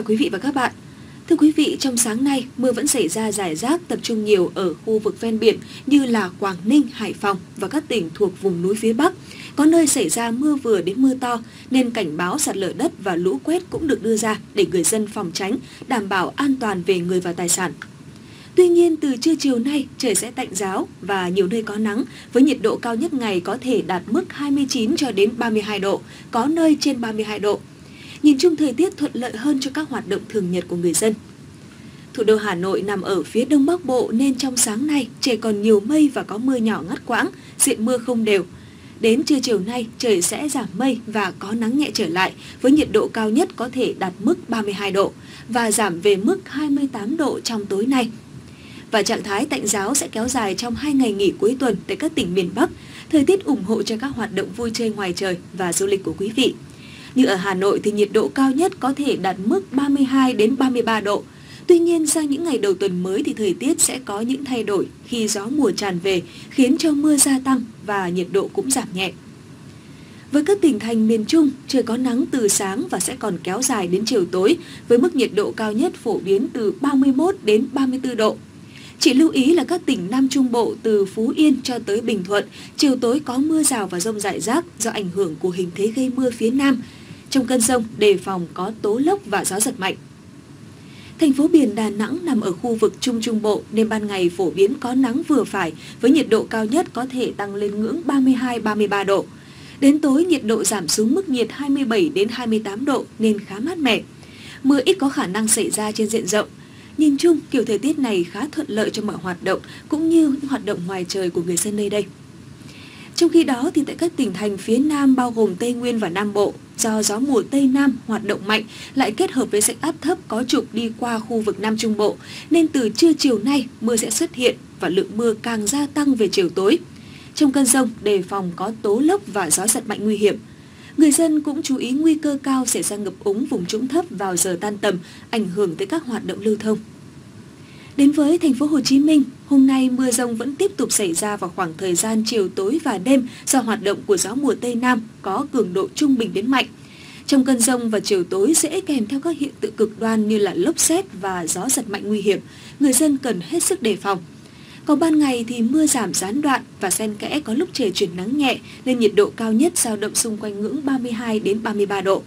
chào quý vị và các bạn. Thưa quý vị, trong sáng nay, mưa vẫn xảy ra rải rác tập trung nhiều ở khu vực ven biển như là Quảng Ninh, Hải Phòng và các tỉnh thuộc vùng núi phía Bắc. Có nơi xảy ra mưa vừa đến mưa to nên cảnh báo sạt lở đất và lũ quét cũng được đưa ra để người dân phòng tránh, đảm bảo an toàn về người và tài sản. Tuy nhiên, từ trưa chiều nay, trời sẽ tạnh ráo và nhiều nơi có nắng, với nhiệt độ cao nhất ngày có thể đạt mức 29 cho đến 32 độ, có nơi trên 32 độ. Nhìn chung thời tiết thuận lợi hơn cho các hoạt động thường nhật của người dân. Thủ đô Hà Nội nằm ở phía đông Bắc Bộ nên trong sáng nay trời còn nhiều mây và có mưa nhỏ ngắt quãng, diện mưa không đều. Đến trưa chiều nay trời sẽ giảm mây và có nắng nhẹ trở lại với nhiệt độ cao nhất có thể đạt mức 32 độ và giảm về mức 28 độ trong tối nay. Và trạng thái tạnh ráo sẽ kéo dài trong 2 ngày nghỉ cuối tuần tại các tỉnh miền Bắc, thời tiết ủng hộ cho các hoạt động vui chơi ngoài trời và du lịch của quý vị. Như ở Hà Nội thì nhiệt độ cao nhất có thể đạt mức 32 đến 33 độ. Tuy nhiên, sang những ngày đầu tuần mới thì thời tiết sẽ có những thay đổi khi gió mùa tràn về, khiến cho mưa gia tăng và nhiệt độ cũng giảm nhẹ. Với các tỉnh thành miền Trung, trời có nắng từ sáng và sẽ còn kéo dài đến chiều tối, với mức nhiệt độ cao nhất phổ biến từ 31 đến 34 độ. Chỉ lưu ý là các tỉnh Nam Trung Bộ từ Phú Yên cho tới Bình Thuận, chiều tối có mưa rào và dông rải rác do ảnh hưởng của hình thế gây mưa phía Nam. Trong cơn dông, đề phòng có tố lốc và gió giật mạnh. Thành phố biển Đà Nẵng nằm ở khu vực Trung Trung Bộ nên ban ngày phổ biến có nắng vừa phải với nhiệt độ cao nhất có thể tăng lên ngưỡng 32-33 độ. Đến tối, nhiệt độ giảm xuống mức nhiệt 27-28 độ nên khá mát mẻ. Mưa ít có khả năng xảy ra trên diện rộng. Nhìn chung, kiểu thời tiết này khá thuận lợi cho mọi hoạt động cũng như những hoạt động ngoài trời của người dân nơi đây. Trong khi đó, thì tại các tỉnh thành phía Nam bao gồm Tây Nguyên và Nam Bộ, do gió mùa Tây Nam hoạt động mạnh lại kết hợp với rãnh áp thấp có trục đi qua khu vực Nam Trung Bộ, nên từ trưa chiều nay mưa sẽ xuất hiện và lượng mưa càng gia tăng về chiều tối. Trong cơn dông, đề phòng có tố lốc và gió giật mạnh nguy hiểm. Người dân cũng chú ý nguy cơ cao xảy ra ngập úng vùng trũng thấp vào giờ tan tầm, ảnh hưởng tới các hoạt động lưu thông. Đến với thành phố Hồ Chí Minh, hôm nay mưa dông vẫn tiếp tục xảy ra vào khoảng thời gian chiều tối và đêm do hoạt động của gió mùa Tây Nam có cường độ trung bình đến mạnh. Trong cơn dông và chiều tối dễ kèm theo các hiện tượng cực đoan như là lốc sét và gió giật mạnh nguy hiểm, người dân cần hết sức đề phòng. Còn ban ngày thì mưa giảm gián đoạn và xen kẽ có lúc trời chuyển nắng nhẹ nên nhiệt độ cao nhất dao động xung quanh ngưỡng 32 đến 33 độ.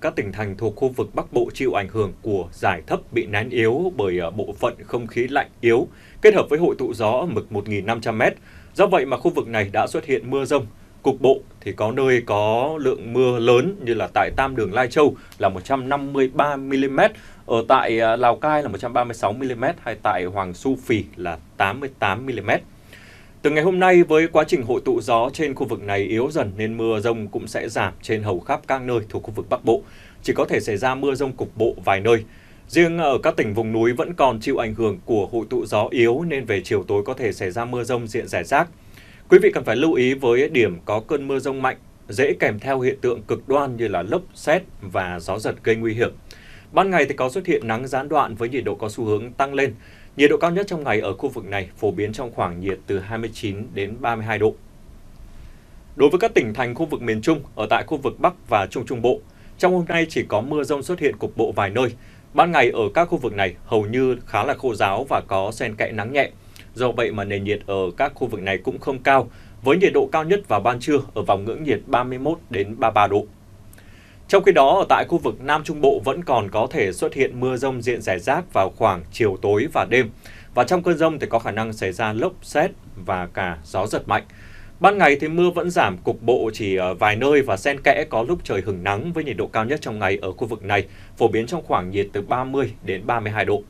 Các tỉnh thành thuộc khu vực Bắc Bộ chịu ảnh hưởng của giải thấp bị nén yếu bởi bộ phận không khí lạnh yếu kết hợp với hội tụ gió ở mực 1.500m. Do vậy mà khu vực này đã xuất hiện mưa rông. Cục bộ thì có nơi có lượng mưa lớn như là tại Tam Đường Lai Châu là 153mm, ở tại Lào Cai là 136mm hay tại Hoàng Su Phì là 88mm. Từ ngày hôm nay, với quá trình hội tụ gió trên khu vực này yếu dần nên mưa rông cũng sẽ giảm trên hầu khắp các nơi thuộc khu vực Bắc Bộ. Chỉ có thể xảy ra mưa rông cục bộ vài nơi. Riêng ở các tỉnh vùng núi vẫn còn chịu ảnh hưởng của hội tụ gió yếu nên về chiều tối có thể xảy ra mưa rông diện rải rác. Quý vị cần phải lưu ý với điểm có cơn mưa rông mạnh, dễ kèm theo hiện tượng cực đoan như là lốc, sét và gió giật gây nguy hiểm. Ban ngày thì có xuất hiện nắng gián đoạn với nhiệt độ có xu hướng tăng lên. Nhiệt độ cao nhất trong ngày ở khu vực này phổ biến trong khoảng nhiệt từ 29 đến 32 độ. Đối với các tỉnh thành khu vực miền Trung, ở tại khu vực Bắc và Trung Trung Bộ, trong hôm nay chỉ có mưa rông xuất hiện cục bộ vài nơi. Ban ngày ở các khu vực này hầu như khá là khô ráo và có xen kẽ nắng nhẹ. Do vậy mà nền nhiệt ở các khu vực này cũng không cao, với nhiệt độ cao nhất vào ban trưa ở vòng ngưỡng nhiệt 31 đến 33 độ. Trong khi đó, ở tại khu vực Nam Trung Bộ vẫn còn có thể xuất hiện mưa rông diện rải rác vào khoảng chiều tối và đêm. Và trong cơn rông thì có khả năng xảy ra lốc, sét và cả gió giật mạnh. Ban ngày thì mưa vẫn giảm cục bộ chỉ vài nơi và xen kẽ có lúc trời hửng nắng, với nhiệt độ cao nhất trong ngày ở khu vực này phổ biến trong khoảng nhiệt từ 30 đến 32 độ.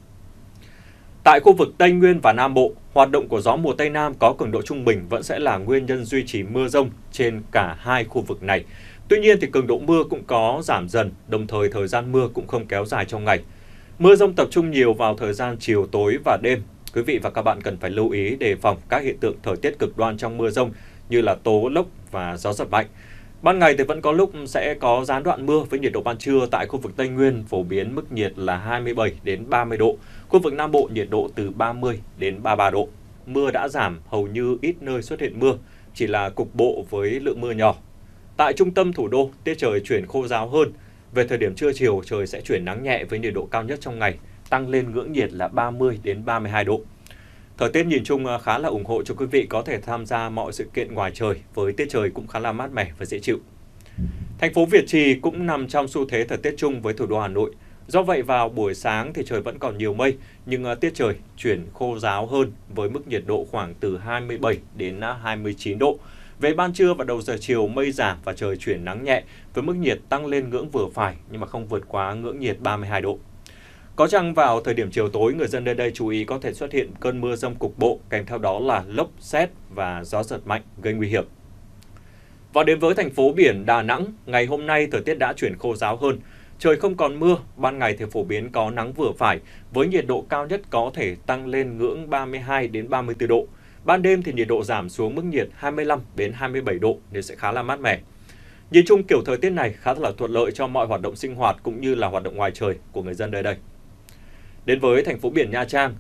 Tại khu vực Tây Nguyên và Nam Bộ, hoạt động của gió mùa Tây Nam có cường độ trung bình vẫn sẽ là nguyên nhân duy trì mưa rông trên cả hai khu vực này. Tuy nhiên thì cường độ mưa cũng có giảm dần, đồng thời thời gian mưa cũng không kéo dài trong ngày. Mưa rông tập trung nhiều vào thời gian chiều tối và đêm. Quý vị và các bạn cần phải lưu ý đề phòng các hiện tượng thời tiết cực đoan trong mưa rông như là tố lốc và gió giật mạnh. Ban ngày thì vẫn có lúc sẽ có gián đoạn mưa, với nhiệt độ ban trưa tại khu vực Tây Nguyên phổ biến mức nhiệt là 27 đến 30 độ. Khu vực Nam Bộ nhiệt độ từ 30 đến 33 độ. Mưa đã giảm, hầu như ít nơi xuất hiện mưa, chỉ là cục bộ với lượng mưa nhỏ. Tại trung tâm thủ đô, tiết trời chuyển khô ráo hơn. Về thời điểm trưa chiều, trời sẽ chuyển nắng nhẹ với nhiệt độ cao nhất trong ngày, tăng lên ngưỡng nhiệt là 30 đến 32 độ. Thời tiết nhìn chung khá là ủng hộ cho quý vị có thể tham gia mọi sự kiện ngoài trời với tiết trời cũng khá là mát mẻ và dễ chịu. Thành phố Việt Trì cũng nằm trong xu thế thời tiết chung với thủ đô Hà Nội. Do vậy vào buổi sáng thì trời vẫn còn nhiều mây, nhưng tiết trời chuyển khô ráo hơn với mức nhiệt độ khoảng từ 27 đến 29 độ. Về ban trưa và đầu giờ chiều mây giảm và trời chuyển nắng nhẹ với mức nhiệt tăng lên ngưỡng vừa phải nhưng mà không vượt quá ngưỡng nhiệt 32 độ. Có chăng vào thời điểm chiều tối, người dân nơi đây chú ý có thể xuất hiện cơn mưa dông cục bộ, kèm theo đó là lốc, sét và gió giật mạnh gây nguy hiểm. Và đến với thành phố biển Đà Nẵng, ngày hôm nay thời tiết đã chuyển khô ráo hơn. Trời không còn mưa, ban ngày thì phổ biến có nắng vừa phải, với nhiệt độ cao nhất có thể tăng lên ngưỡng 32 đến 34 độ. Ban đêm thì nhiệt độ giảm xuống mức nhiệt 25 đến 27 độ nên sẽ khá là mát mẻ. Nhìn chung kiểu thời tiết này khá là thuận lợi cho mọi hoạt động sinh hoạt cũng như là hoạt động ngoài trời của người dân nơi đây. Đến với thành phố biển Nha Trang,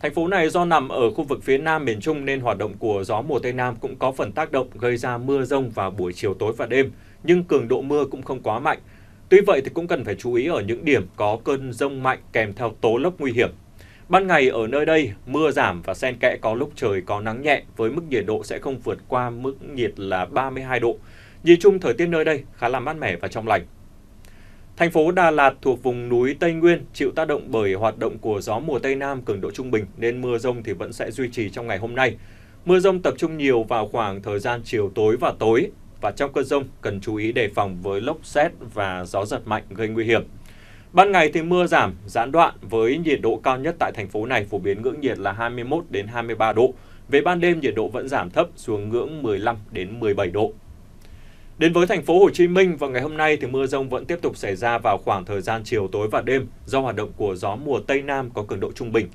thành phố này do nằm ở khu vực phía nam miền Trung nên hoạt động của gió mùa Tây Nam cũng có phần tác động gây ra mưa rông vào buổi chiều tối và đêm, nhưng cường độ mưa cũng không quá mạnh. Tuy vậy thì cũng cần phải chú ý ở những điểm có cơn rông mạnh kèm theo tố lốc nguy hiểm. Ban ngày ở nơi đây mưa giảm và xen kẽ có lúc trời có nắng nhẹ với mức nhiệt độ sẽ không vượt qua mức nhiệt là 32 độ. Nhìn chung thời tiết nơi đây khá là mát mẻ và trong lành. Thành phố Đà Lạt thuộc vùng núi Tây Nguyên chịu tác động bởi hoạt động của gió mùa Tây Nam cường độ trung bình nên mưa rông thì vẫn sẽ duy trì trong ngày hôm nay. Mưa rông tập trung nhiều vào khoảng thời gian chiều tối và trong cơn rông cần chú ý đề phòng với lốc sét và gió giật mạnh gây nguy hiểm. Ban ngày thì mưa giảm gián đoạn với nhiệt độ cao nhất tại thành phố này phổ biến ngưỡng nhiệt là 21 đến 23 độ. Về ban đêm nhiệt độ vẫn giảm thấp xuống ngưỡng 15 đến 17 độ. Đến với thành phố Hồ Chí Minh vào ngày hôm nay thì mưa rông vẫn tiếp tục xảy ra vào khoảng thời gian chiều tối và đêm do hoạt động của gió mùa Tây Nam có cường độ trung bình.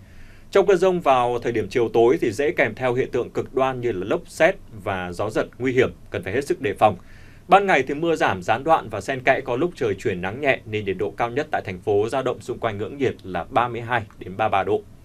Trong cơn rông vào thời điểm chiều tối thì dễ kèm theo hiện tượng cực đoan như là lốc sét và gió giật nguy hiểm cần phải hết sức đề phòng. Ban ngày thì mưa giảm gián đoạn và xen kẽ có lúc trời chuyển nắng nhẹ nên nhiệt độ cao nhất tại thành phố dao động xung quanh ngưỡng nhiệt là 32 đến 33 độ.